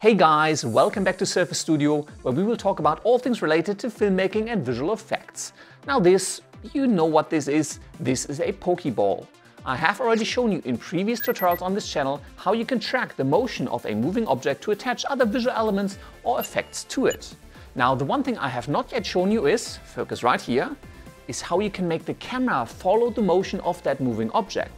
Hey guys, welcome back to Surface Studio, where we will talk about all things related to filmmaking and visual effects. Now this, you know what this is a Pokeball. I have already shown you in previous tutorials on this channel how you can track the motion of a moving object to attach other visual elements or effects to it. Now the one thing I have not yet shown you is, focus right here, is how you can make the camera follow the motion of that moving object.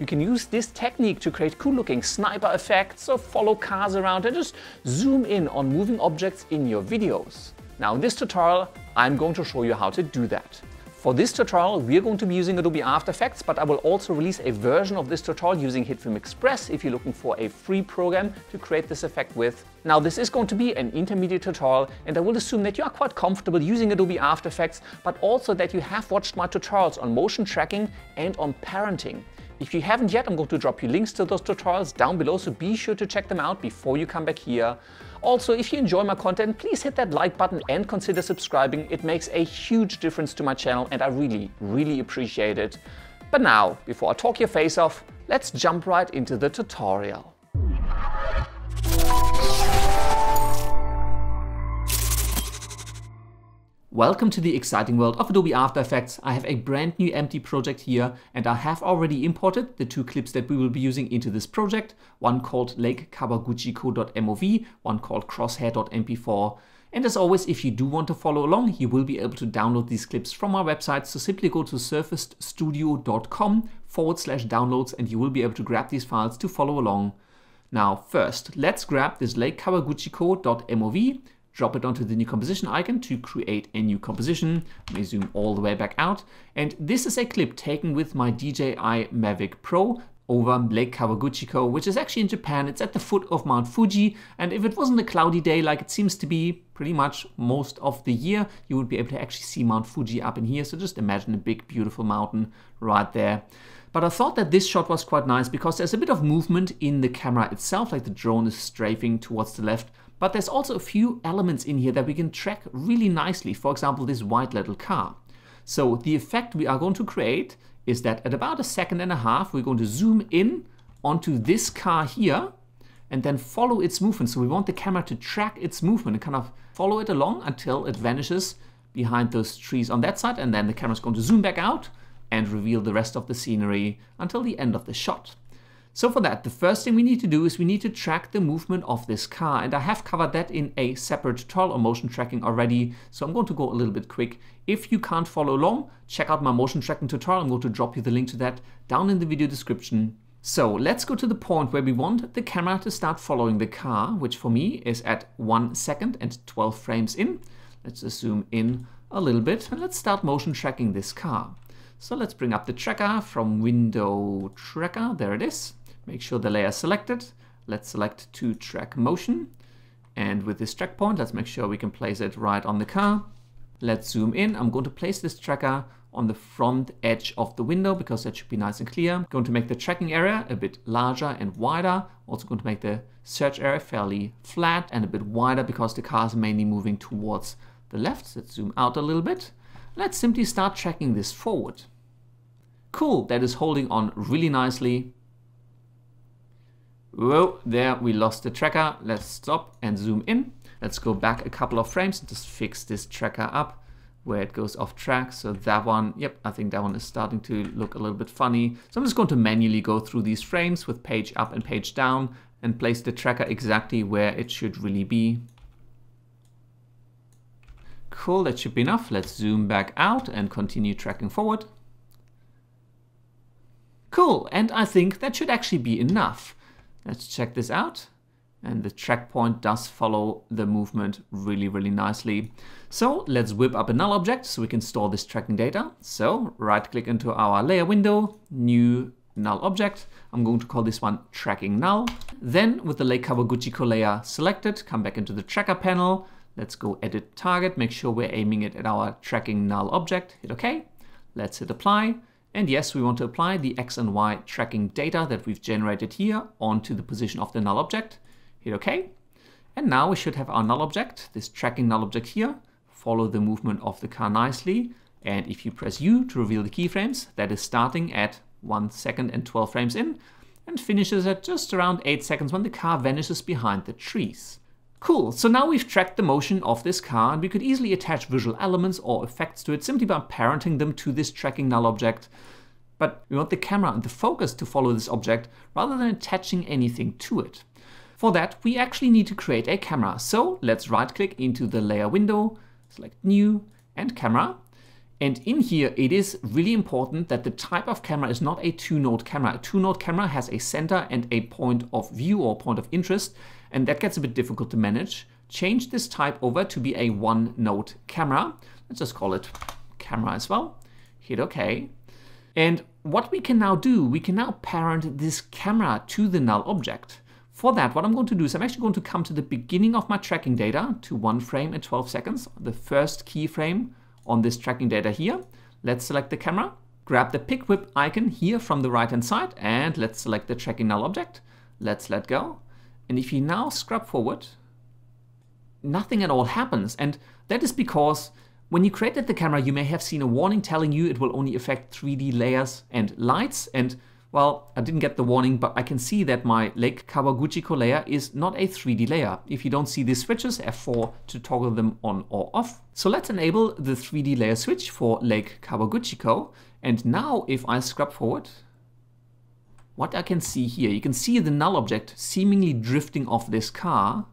You can use this technique to create cool-looking sniper effects or follow cars around and just zoom in on moving objects in your videos. Now in this tutorial, I'm going to show you how to do that. For this tutorial, we're going to be using Adobe After Effects, but I will also release a version of this tutorial using HitFilm Express if you're looking for a free program to create this effect with. Now this is going to be an intermediate tutorial, and I will assume that you are quite comfortable using Adobe After Effects, but also that you have watched my tutorials on motion tracking and on parenting. If you haven't yet, I'm going to drop you links to those tutorials down below, so be sure to check them out before you come back here. Also, if you enjoy my content, please hit that like button and consider subscribing. It makes a huge difference to my channel and I really appreciate it. But now, before I talk your face off, let's jump right into the tutorial. Welcome to the exciting world of Adobe After Effects. I have a brand new empty project here, and I have already imported the two clips that we will be using into this project, one called Lake Kawaguchiko.mov, one called crosshair.mp4. And as always, if you do want to follow along, you will be able to download these clips from our website. So simply go to surfacestudio.com/downloads and you will be able to grab these files to follow along. Now first, let's grab this Lake Kawaguchiko.mov. Drop it onto the new composition icon to create a new composition. Let me zoom all the way back out. And this is a clip taken with my DJI Mavic Pro over Lake Kawaguchiko, which is actually in Japan. It's at the foot of Mount Fuji. And if it wasn't a cloudy day like it seems to be pretty much most of the year, you would be able to actually see Mount Fuji up in here. So just imagine a big, beautiful mountain right there. But I thought that this shot was quite nice because there's a bit of movement in the camera itself, like the drone is strafing towards the left. But there's also a few elements in here that we can track really nicely. For example, this white little car. So the effect we are going to create is that at about 1.5 seconds, we're going to zoom in onto this car here and then follow its movement. So we want the camera to track its movement and kind of follow it along until it vanishes behind those trees on that side. And then the camera's going to zoom back out and reveal the rest of the scenery until the end of the shot. So for that, the first thing we need to do is we need to track the movement of this car. And I have covered that in a separate tutorial on motion tracking already. So I'm going to go a little bit quick. If you can't follow along, check out my motion tracking tutorial. I'm going to drop you the link to that down in the video description. So let's go to the point where we want the camera to start following the car, which for me is at 1 second and 12 frames in. Let's just zoom in a little bit and let's start motion tracking this car. So let's bring up the tracker from window tracker. There it is. Make sure the layer is selected. Let's select to track motion. And with this track point, let's make sure we can place it right on the car. Let's zoom in. I'm going to place this tracker on the front edge of the window because that should be nice and clear. I'm going to make the tracking area a bit larger and wider. Also going to make the search area fairly flat and a bit wider because the car is mainly moving towards the left. So let's zoom out a little bit. Let's simply start tracking this forward. Cool, that is holding on really nicely. Whoa, there we lost the tracker. Let's stop and zoom in. Let's go back a couple of frames and just fix this tracker up where it goes off track. So that one, yep, I think that one is starting to look a little bit funny. So I'm just going to manually go through these frames with page up and page down and place the tracker exactly where it should really be. Cool, that should be enough. Let's zoom back out and continue tracking forward. Cool, and I think that should actually be enough. Let's check this out. And the track point does follow the movement really nicely. So let's whip up a null object so we can store this tracking data. So right click into our layer window, new null object. I'm going to call this one tracking null. Then with the Lake Kawaguchiko layer selected, come back into the tracker panel. Let's go edit target, make sure we're aiming it at our tracking null object. Hit OK. Let's hit apply. And yes, we want to apply the X and Y tracking data that we've generated here onto the position of the null object. Hit OK. And now we should have our null object, this tracking null object here, follow the movement of the car nicely. And if you press U to reveal the keyframes, that is starting at 1 second and 12 frames in and finishes at just around 8 seconds when the car vanishes behind the trees. Cool, so now we've tracked the motion of this car and we could easily attach visual elements or effects to it simply by parenting them to this tracking null object. But we want the camera and the focus to follow this object rather than attaching anything to it. For that, we actually need to create a camera. So let's right click into the layer window, select new and camera. And in here, it is really important that the type of camera is not a two-node camera. A two-node camera has a center and a point of view or point of interest, and that gets a bit difficult to manage. Change this type over to be a one-node camera. Let's just call it camera as well. Hit OK. And what we can now do, we can now parent this camera to the null object. For that, what I'm going to do is I'm actually going to come to the beginning of my tracking data, to 1 frame and 12 seconds, the first keyframe on this tracking data here. Let's select the camera, grab the pick whip icon here from the right hand side, and let's select the tracking null object. Let's let go. And if you now scrub forward, nothing at all happens. And that is because when you created the camera, you may have seen a warning telling you it will only affect 3D layers and lights. And well, I didn't get the warning, but I can see that my Lake Kawaguchiko layer is not a 3D layer. If you don't see these switches, F4 to toggle them on or off. So let's enable the 3D layer switch for Lake Kawaguchiko. And now if I scrub forward, what I can see here, you can see the null object seemingly drifting off this car,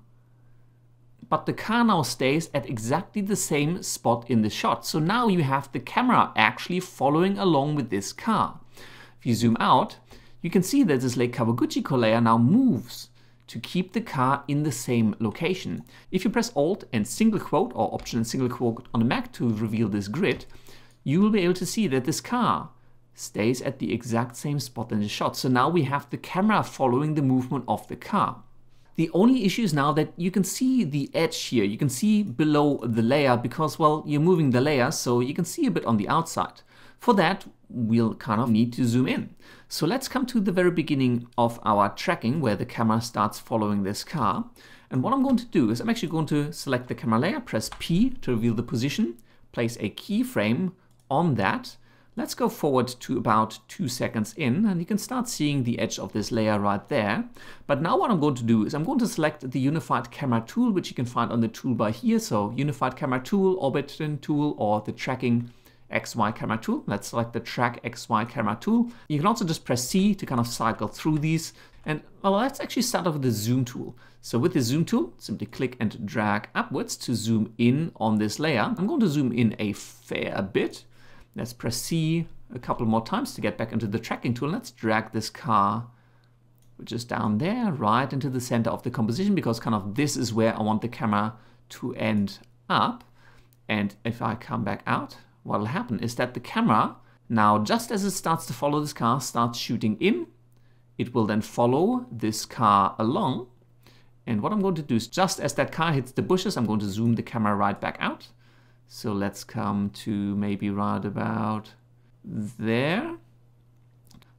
but the car now stays at exactly the same spot in the shot. So now you have the camera actually following along with this car. If you zoom out, you can see that this Lake Kawaguchiko layer now moves to keep the car in the same location. If you press Alt and single quote or Option and single quote on the Mac to reveal this grid, you will be able to see that this car stays at the exact same spot in the shot. So now we have the camera following the movement of the car. The only issue is now that you can see the edge here. You can see below the layer because, well, you're moving the layer, so you can see a bit on the outside. For that, we'll kind of need to zoom in. So let's come to the very beginning of our tracking where the camera starts following this car. And what I'm going to do is I'm actually going to select the camera layer, press P to reveal the position, place a keyframe on that. Let's go forward to about 2 seconds in, and you can start seeing the edge of this layer right there. But now what I'm going to do is I'm going to select the Unified Camera tool, which you can find on the toolbar here. So Unified Camera tool, Orbit tool, or the Tracking XY Camera tool. Let's select the Track XY Camera tool. You can also just press C to kind of cycle through these. And well, let's actually start off with the Zoom tool. So with the Zoom tool, simply click and drag upwards to zoom in on this layer. I'm going to zoom in a fair bit. Let's press C a couple more times to get back into the tracking tool. Let's drag this car, which is down there, right into the center of the composition, because kind of this is where I want the camera to end up. And if I come back out, what will happen is that the camera, now just as it starts to follow this car, starts shooting in. It will then follow this car along. And what I'm going to do is just as that car hits the bushes, I'm going to zoom the camera right back out. So let's come to maybe right about there.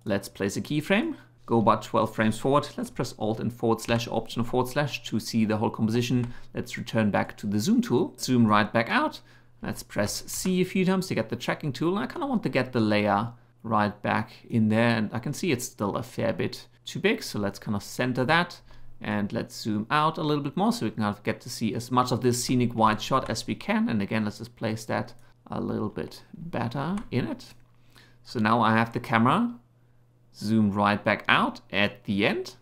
Let's place a keyframe, go about 12 frames forward. Let's press Alt and / Option and / to see the whole composition. Let's return back to the Zoom tool, zoom right back out. Let's press C a few times to get the tracking tool. I kind of want to get the layer right back in there, and I can see it's still a fair bit too big. So let's kind of center that. And let's zoom out a little bit more so we can get to see as much of this scenic wide shot as we can. And again, let's just place that a little bit better in it. So now I have the camera zoom right back out at the end.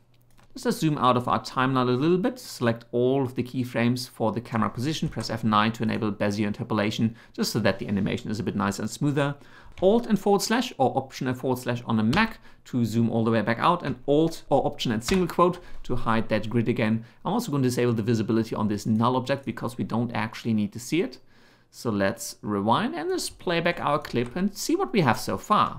Let's just zoom out of our timeline a little bit. Select all of the keyframes for the camera position. Press F9 to enable Bezier interpolation, just so that the animation is a bit nicer and smoother. Alt and / or Option and / on a Mac to zoom all the way back out, and Alt or Option and single quote to hide that grid again. I'm also going to disable the visibility on this null object because we don't actually need to see it. So let's rewind and just play back our clip and see what we have so far.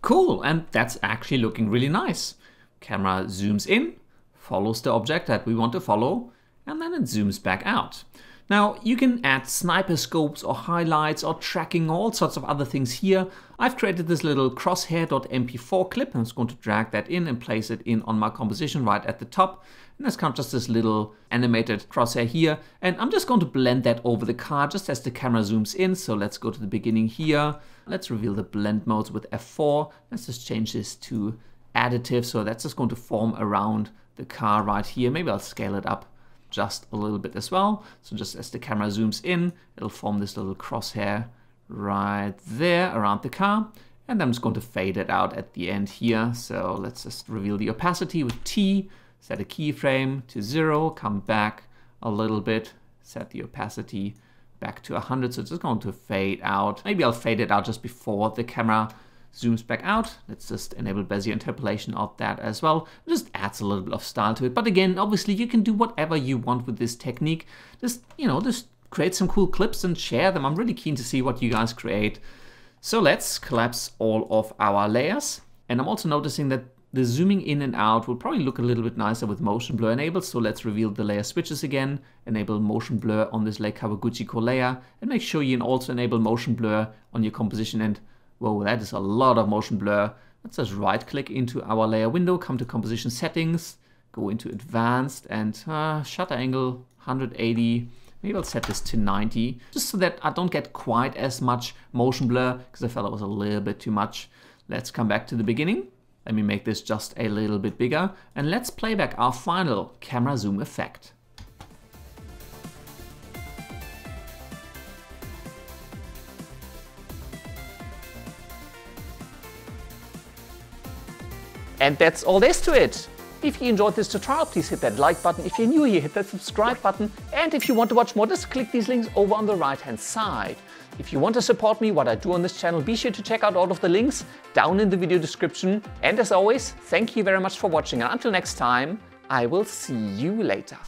Cool, and that's actually looking really nice. Camera zooms in, follows the object that we want to follow, and then it zooms back out. Now you can add sniper scopes or highlights or tracking, all sorts of other things here. I've created this little crosshair.mp4 clip, and I'm just going to drag that in and place it in on my composition right at the top. And that's kind of just this little animated crosshair here. And I'm just going to blend that over the car just as the camera zooms in. So let's go to the beginning here. Let's reveal the blend modes with F4. Let's just change this to additive. So that's just going to form around the car right here. Maybe I'll scale it up just a little bit as well. So just as the camera zooms in, it'll form this little crosshair right there around the car. And I'm just going to fade it out at the end here. So let's just reveal the opacity with T, set a keyframe to 0, come back a little bit, set the opacity back to 100. So it's just going to fade out. Maybe I'll fade it out just before the camera zooms back out. Let's just enable Bezier interpolation of that as well. It just adds a little bit of style to it. But again, obviously you can do whatever you want with this technique. Just create some cool clips and share them. I'm really keen to see what you guys create. So let's collapse all of our layers. And I'm also noticing that the zooming in and out will probably look a little bit nicer with motion blur enabled. So let's reveal the layer switches again, enable motion blur on this Lake Kawaguchiko layer, and make sure you can also enable motion blur on your composition. And whoa, that is a lot of motion blur. Let's just right click into our layer window, come to composition settings, go into advanced and shutter angle 180. Maybe I'll set this to 90, just so that I don't get quite as much motion blur, because I felt it was a little bit too much. Let's come back to the beginning. Let me make this just a little bit bigger, and let's play back our final camera zoom effect. And that's all there is to it. If you enjoyed this tutorial, please hit that like button. If you're new here, hit that subscribe button. And if you want to watch more, just click these links over on the right-hand side. If you want to support me, what I do on this channel, be sure to check out all of the links down in the video description. And as always, thank you very much for watching. And until next time, I will see you later.